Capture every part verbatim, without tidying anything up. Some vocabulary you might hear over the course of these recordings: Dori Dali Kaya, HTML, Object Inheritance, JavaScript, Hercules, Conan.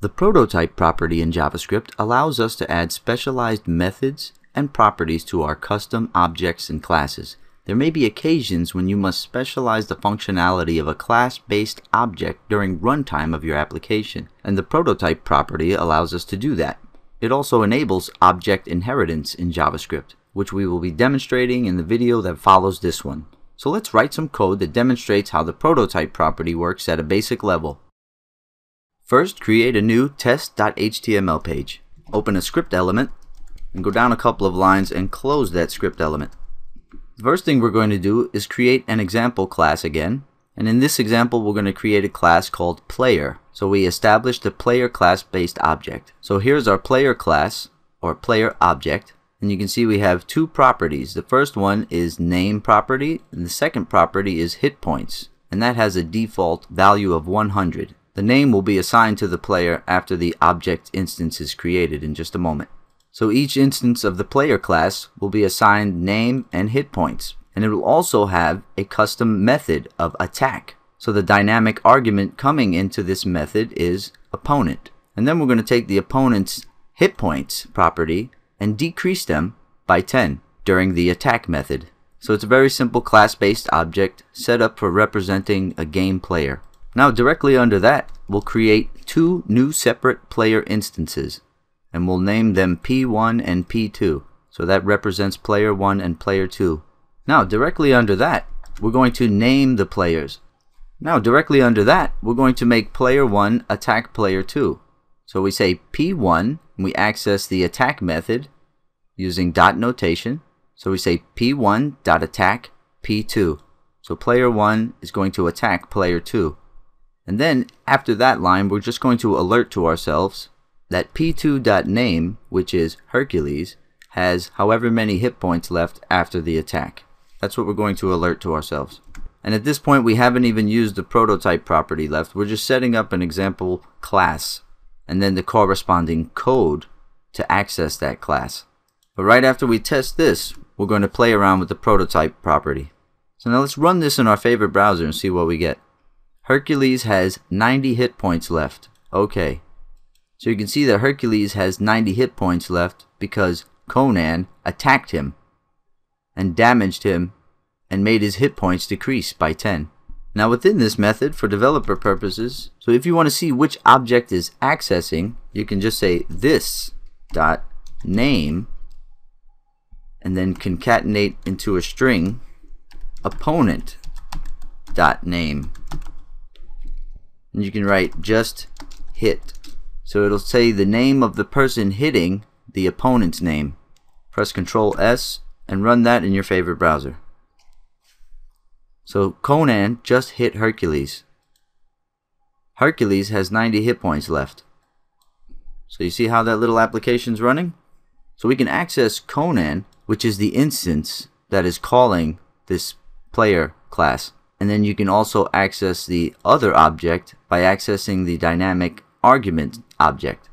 The prototype property in JavaScript allows us to add specialized methods and properties to our custom objects and classes. There may be occasions when you must specialize the functionality of a class-based object during runtime of your application, and the prototype property allows us to do that. It also enables object inheritance in JavaScript, which we will be demonstrating in the video that follows this one. So let's write some code that demonstrates how the prototype property works at a basic level. First, create a new test dot H T M L page. Open a script element and go down a couple of lines and close that script element. The first thing we're going to do is create an example class again, and in this example we're going to create a class called player. So we established a player class based object. So here's our player class or player object, and you can see we have two properties. The first one is name property and the second property is hit points, and that has a default value of one hundred. The name will be assigned to the player after the object instance is created in just a moment. So each instance of the player class will be assigned name and hit points, and it will also have a custom method of attack. So the dynamic argument coming into this method is opponent, and then we're going to take the opponent's hit points property and decrease them by ten during the attack method. So it's a very simple class-based object set up for representing a game player. Now directly under that, we'll create two new separate player instances, and we'll name them P one and P two. So that represents player one and player two. Now directly under that, we're going to name the players. Now directly under that, we're going to make player one attack player two. So we say P one, and we access the attack method using dot notation. So we say P one dot attack P two. So player one is going to attack player two. And then after that line, we're just going to alert to ourselves that P two dot name, which is Hercules, has however many hit points left after the attack. That's what we're going to alert to ourselves. And at this point, we haven't even used the prototype property left. We're just setting up an example class and then the corresponding code to access that class. But right after we test this, we're going to play around with the prototype property. So now let's run this in our favorite browser and see what we get. Hercules has ninety hit points left. Okay. So you can see that Hercules has ninety hit points left because Conan attacked him and damaged him and made his hit points decrease by ten. Now within this method, for developer purposes, so if you want to see which object is accessing, you can just say this dot name and then concatenate into a string opponent dot name, and you can write just hit. So it'll say the name of the person hitting the opponent's name. Press Control S and run that in your favorite browser. So Conan just hit Hercules. Hercules has ninety hit points left. So you see how that little application's running? So we can access Conan, which is the instance that is calling this player class. And then you can also access the other object by accessing the dynamic argument object.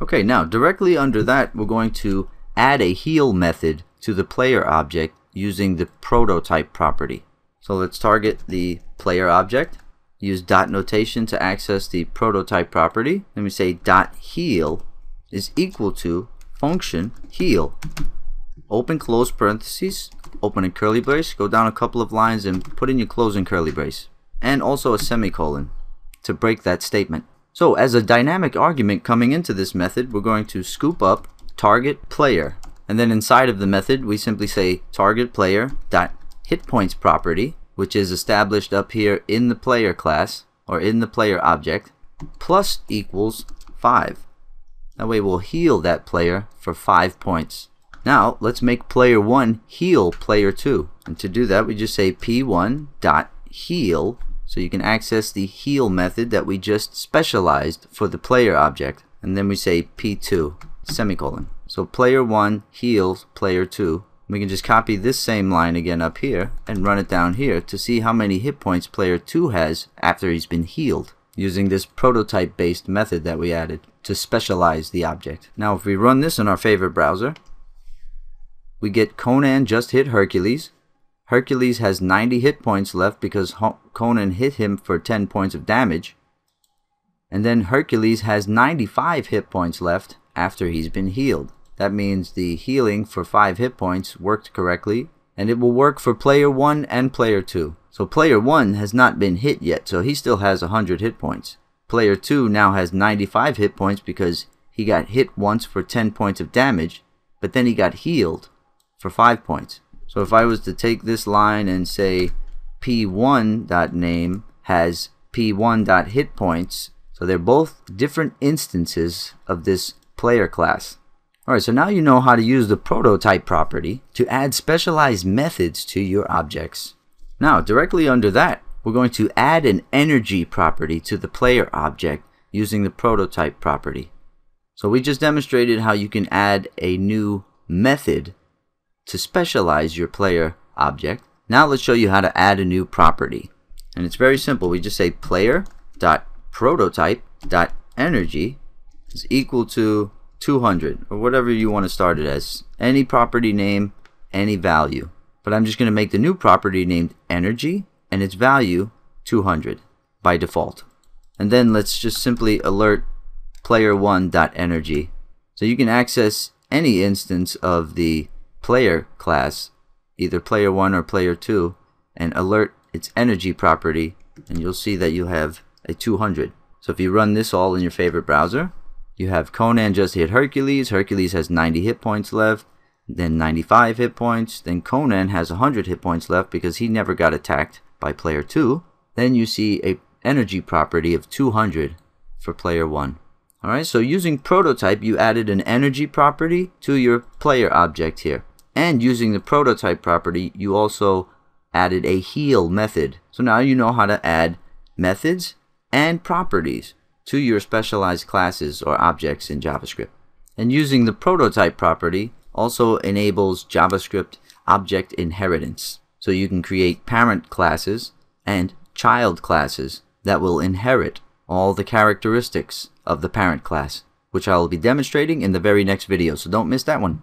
Okay, now directly under that, we're going to add a heal method to the player object using the prototype property. So let's target the player object, use dot notation to access the prototype property. Let me say dot heal is equal to function heal, open close parentheses, open a curly brace, go down a couple of lines and put in your closing curly brace, and also a semicolon to break that statement. So as a dynamic argument coming into this method, we're going to scoop up target player, and then inside of the method we simply say target player dot hit points property, which is established up here in the player class or in the player object, plus equals five. That way we'll heal that player for five points. Now let's make player one heal player two, and to do that we just say P one dot heal. So you can access the heal method that we just specialized for the player object, and then we say P two semicolon. So player one heals player two. We can just copy this same line again up here and run it down here to see how many hit points player two has after he's been healed using this prototype based method that we added to specialize the object. Now if we run this in our favorite browser, we get Conan just hit Hercules. Hercules has ninety hit points left because Conan hit him for ten points of damage, And then Hercules has ninety-five hit points left after he's been healed. That means the healing for five hit points worked correctly, and it will work for player one and player two. So player one has not been hit yet, so he still has one hundred hit points. Player two now has ninety-five hit points because he got hit once for ten points of damage, but then he got healed for five points. So if I was to take this line and say p one.name has p one.hitpoints, so they're both different instances of this player class. Alright, so now you know how to use the prototype property to add specialized methods to your objects. Now, directly under that, we're going to add an energy property to the player object using the prototype property. So we just demonstrated how you can add a new method to specialize your player object. Now let's show you how to add a new property. And it's very simple. We just say player.prototype.energy is equal to two hundred, or whatever you want to start it as. Any property name, any value. But I'm just going to make the new property named energy and its value two hundred by default. And then let's just simply alert player one.energy. So you can access any instance of the player class, either player one or player two, and alert its energy property, and you'll see that you have a two hundred. So if you run this all in your favorite browser, you have Conan just hit Hercules. Hercules has ninety hit points left, then ninety-five hit points. Then Conan has one hundred hit points left because he never got attacked by player two. Then you see a energy property of two hundred for player one. Alright, so using prototype, you added an energy property to your player object here. And using the prototype property, you also added a heal method. So now you know how to add methods and properties to your specialized classes or objects in JavaScript. And using the prototype property also enables JavaScript object inheritance. So you can create parent classes and child classes that will inherit all the characteristics of the parent class, which I will be demonstrating in the very next video, so don't miss that one.